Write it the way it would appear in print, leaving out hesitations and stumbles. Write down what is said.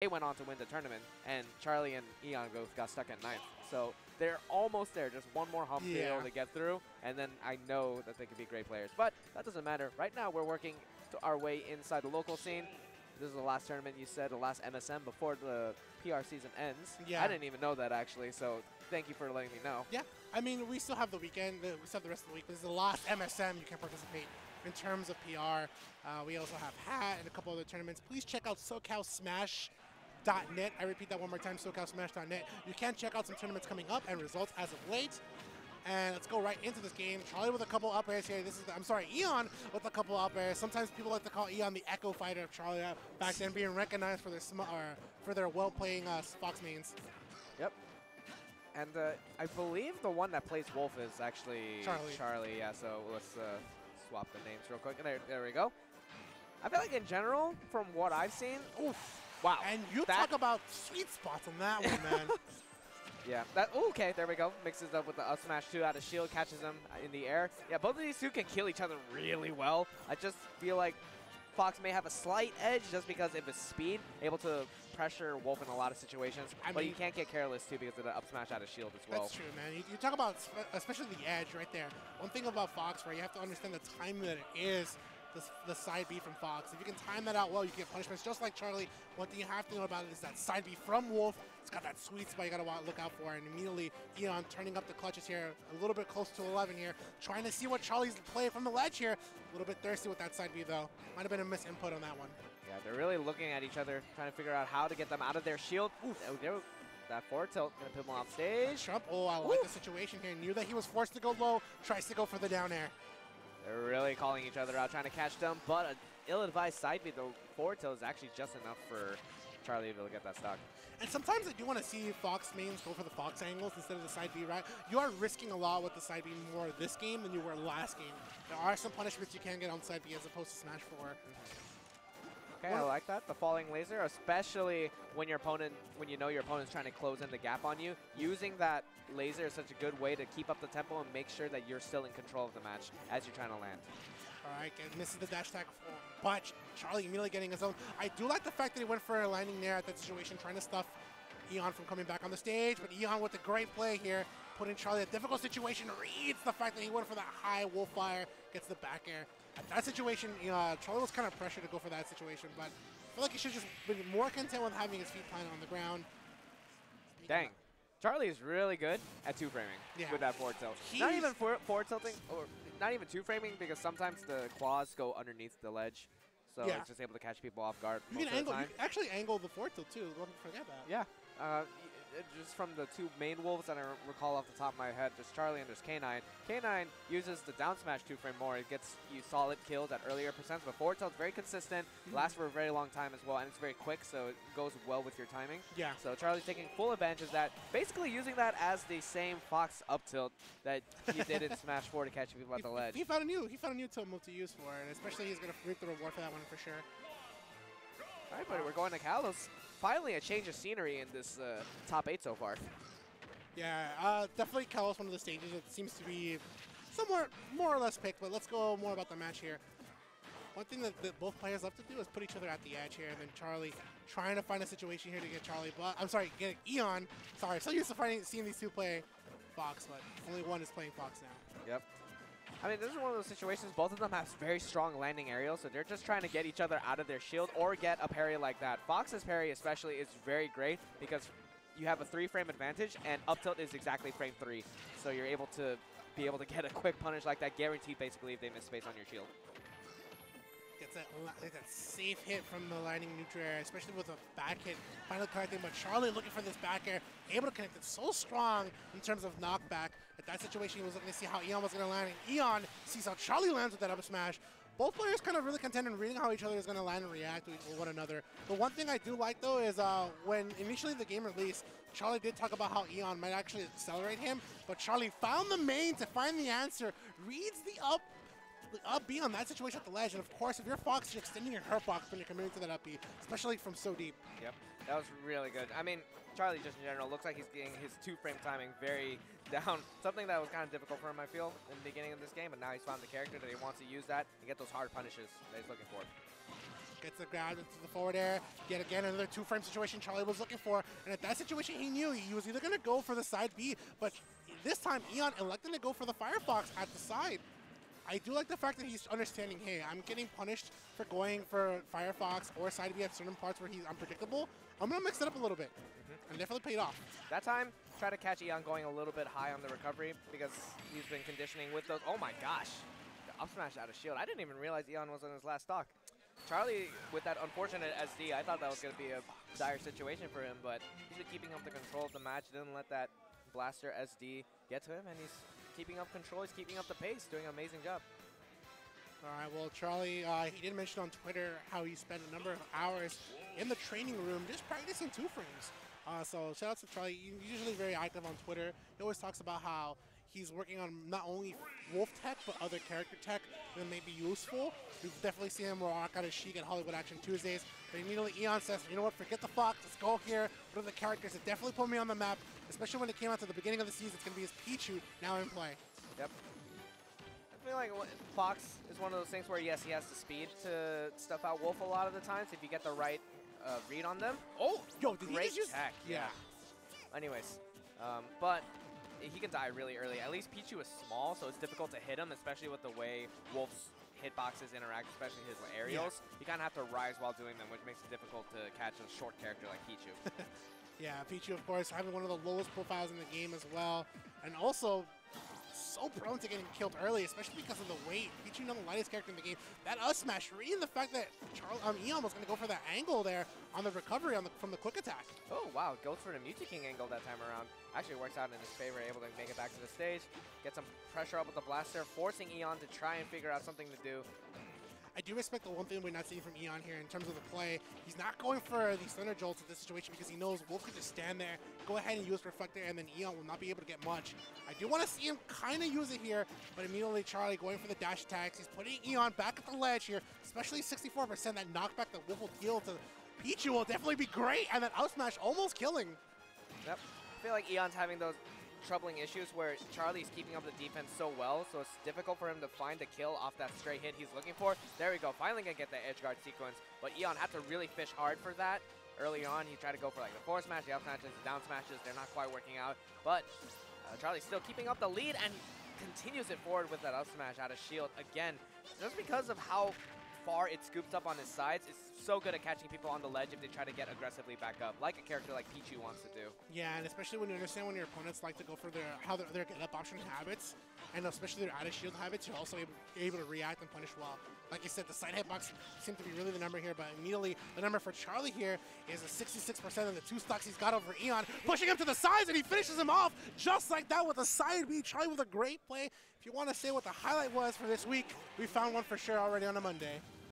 They went on to win the tournament, and Charlie and Eon both got stuck at 9th. So they're almost there, just one more hump to be able to get through, and then I know that they can be great players. But that doesn't matter. Right now, we're working our way inside the local scene. This is the last tournament, you said, the last MSM before the PR season ends. Yeah. I didn't even know that, actually, so thank you for letting me know. Yeah, I mean, we still have the weekend. We still have the rest of the week. This is the last MSM you can participate in terms of PR. We also have HAT and a couple other tournaments. Please check out SoCalSmash.net. I repeat that one more time, SoCalSmash.net. You can check out some tournaments coming up and results as of late. And let's go right into this game. Charlie with a couple up airs here. This is, I'm sorry, Eon with a couple up airs. Sometimes people like to call Eon the echo fighter of Charlie back then, being recognized for their well-playing Fox mains. Yep. And I believe the one that plays Wolf is actually Charlie. Yeah, so let's swap the names real quick. There we go. I feel like in general, from what I've seen, oof. Wow. And you talk about sweet spots on that one, man. Yeah, okay, there we go. Mixes up with the up smash two out of shield, catches him in the air. Yeah, both of these two can kill each other really well. I just feel like Fox may have a slight edge just because of his speed, able to pressure Wolf in a lot of situations. But you can't get careless, too, because of the up smash out of shield as well. That's true, man. You talk about especially the edge right there. One thing about Fox, right, you have to understand the timing that it is. The side B from Fox. If you can time that out well, you can get punishments just like Charlie. One thing you have to know about it is that side B from Wolf. It's got that sweet spot you got to look out for. And immediately, Eon turning up the clutches here, a little bit close to 11 here, trying to see what Charlie's play from the ledge here. A little bit thirsty with that side B, though. Might have been a misinput on that one. Yeah, they're really looking at each other, trying to figure out how to get them out of their shield. Oof. That forward tilt, going to put him off stage. Trump, oh, I like the situation here. Knew that he was forced to go low, tries to go for the down air. They're really calling each other out, trying to catch them, but an ill-advised side beat, the forward tilt is actually just enough for Charlie to get that stock. And sometimes I do want to see Fox mains go for the Fox angles instead of the side B, right? You are risking a lot with the side B more this game than you were last game. There are some punishments you can get on side B as opposed to Smash 4. Okay, I like that. The falling laser, especially when your opponent, when you know your opponent's trying to close in the gap on you, using that laser is such a good way to keep up the tempo and make sure that you're still in control of the match as you're trying to land. All right, and misses the dash attack, but Charlie immediately getting his own. I do like the fact that he went for a landing there at that situation, trying to stuff Eon from coming back on the stage, but Eon with a great play here, putting Charlie in a difficult situation, reads the fact that he went for that high wolf fire, gets the back air. At that situation, Charlie was kind of pressured to go for that situation, but I feel like he should have just been more content with having his feet planted on the ground. Dang. Charlie is really good at two-framing with that forward tilt. Not even forward tilting, or not even two-framing, because sometimes the claws go underneath the ledge. So it's just able to catch people off guard. You can angle, you can actually angle the forward tilt too. Don't forget that. Yeah. Just from the two main wolves that I recall off the top of my head, there's Charlie and there's K9. K9 uses the down smash two-frame more. It gets you solid kills at earlier percents, but forward tilt's very consistent, lasts for a very long time as well, and it's very quick, so it goes well with your timing. Yeah. So Charlie's taking full advantage of that, basically using that as the same Fox up tilt that he did in Smash 4 to catch people at the ledge. He found a new tilt move to use for it, and especially he's going to reap the reward for that one for sure. All right, buddy, we're going to Kalos. Finally, a change of scenery in this top 8 so far. Yeah, definitely Kalos, one of the stages that seems to be somewhat more or less picked, but let's go more about the match here. One thing that both players love to do is put each other at the edge here, and then Charlie trying to find a situation here to get Charlie, but I'm sorry, get Eon. Sorry, I'm so used to seeing these two play Fox, but only one is playing Fox now. Yep. I mean, this is one of those situations, both of them have very strong landing aerials, so they're just trying to get each other out of their shield or get a parry like that. Fox's parry especially is very great because you have a 3-frame advantage, and up tilt is exactly frame 3. So you're able to get a quick punish like that, guaranteed basically if they miss space on your shield. Gets that safe hit from the landing neutral air, especially with a back hit, finally connecting, but Charlie looking for this back air, able to connect it so strong in terms of knockback. At that situation, he was looking to see how Eon was going to land, and Eon sees how Charlie lands with that up smash. Both players kind of really content in reading how each other is going to land and react to one another. The one thing I do like, though, is when initially the game released, Charlie did talk about how Eon might actually accelerate him, but Charlie found the main to find the answer, reads the up B on that situation at the ledge, and of course, if you're Fox, you're extending your hurt box when you're committing to that up B, especially from so deep. Yep, that was really good. I mean, Charlie just in general looks like he's getting his two-frame timing very down, something that was kind of difficult for him, I feel, in the beginning of this game, but now he's found the character that he wants to use that and get those hard punishes that he's looking for. Gets the ground into the forward air. Yet again, another two-frame situation Charlie was looking for. And at that situation, he knew he was either going to go for the side B, but this time, Eon elected to go for the Firefox at the side. I do like the fact that he's understanding, hey, I'm getting punished for going for Firefox or side B at certain parts where he's unpredictable. I'm going to mix it up a little bit. And definitely paid off. That time, try to catch Eon going a little bit high on the recovery because he's been conditioning with those. Oh my gosh. The up smash out of shield. I didn't even realize Eon was on his last stock. Charlie, with that unfortunate SD, I thought that was going to be a dire situation for him, but he's been keeping up the control of the match. Didn't let that blaster SD get to him, and he's keeping up control. He's keeping up the pace, doing an amazing job. All right, well, Charlie, he did mention on Twitter how he spent a number of hours in the training room just practicing two frames. So shout out to Charlie. He's usually very active on Twitter. He always talks about how he's working on not only Wolf tech, but other character tech that may be useful. We've definitely seen him rock out of Sheik at Hollywood Action Tuesdays. But immediately Eon says, you know what, forget the Fox, let's go here. What are the characters that definitely put me on the map, especially when it came out to the beginning of the season. It's going to be his Pichu now in play. Yep. I feel like Fox is one of those things where, yes, he has the speed to stuff out Wolf a lot of the times if you get the right read on them. Oh, yo, did great he just tech. Yeah. Anyways, but he can die really early. At least Pichu is small, so it's difficult to hit him, especially with the way Wolf's hitboxes interact, especially his aerials. Yeah. You kind of have to rise while doing them, which makes it difficult to catch a short character like Pichu. Yeah, Pichu, of course, having one of the lowest profiles in the game as well. And also, so prone to getting killed early, especially because of the weight. Pichu, not the lightest character in the game. That up smash, reading the fact that Eon was going to go for that angle there on the recovery on the, from the quick attack. Oh, wow. Goes for the Mewtwo King angle that time around. Actually works out in his favor, able to make it back to the stage. Get some pressure up with the blaster, forcing Eon to try and figure out something to do. I do respect the one thing we're not seeing from Eon here in terms of the play. He's not going for the Thunder Jolts in this situation because he knows Wolf could just stand there, go ahead and use Reflector, and then Eon will not be able to get much. I do want to see him kind of use it here, but immediately Charlie going for the dash attacks. He's putting Eon back at the ledge here, especially 64%. That knockback that Wolf will deal to Pichu will definitely be great, and that out smash almost killing. Yep. I feel like Eon's having those troubling issues where Charlie's keeping up the defense so well, so it's difficult for him to find the kill off that stray hit he's looking for. There we go, finally gonna get the edge guard sequence, but Eon had to really fish hard for that. Early on, he tried to go for like the forward smash, the up smashes, the down smashes, they're not quite working out, but Charlie's still keeping up the lead and continues it forward with that up smash out of shield again. Just because of how far it scoops up on his sides, it's so good at catching people on the ledge if they try to get aggressively back up, like a character like Pichu wants to do. Yeah, and especially when you understand when your opponents like to go for their how their get up option habits, and especially their out of shield habits, you're also able to react and punish well. Like you said, the side hitbox seems to be really the number here, but immediately the number for Charlie here is a 66% of the two stocks he's got over Eon, pushing him to the sides, and he finishes him off just like that with a side B. Charlie with a great play. If you want to say what the highlight was for this week, we found one for sure already on a Monday.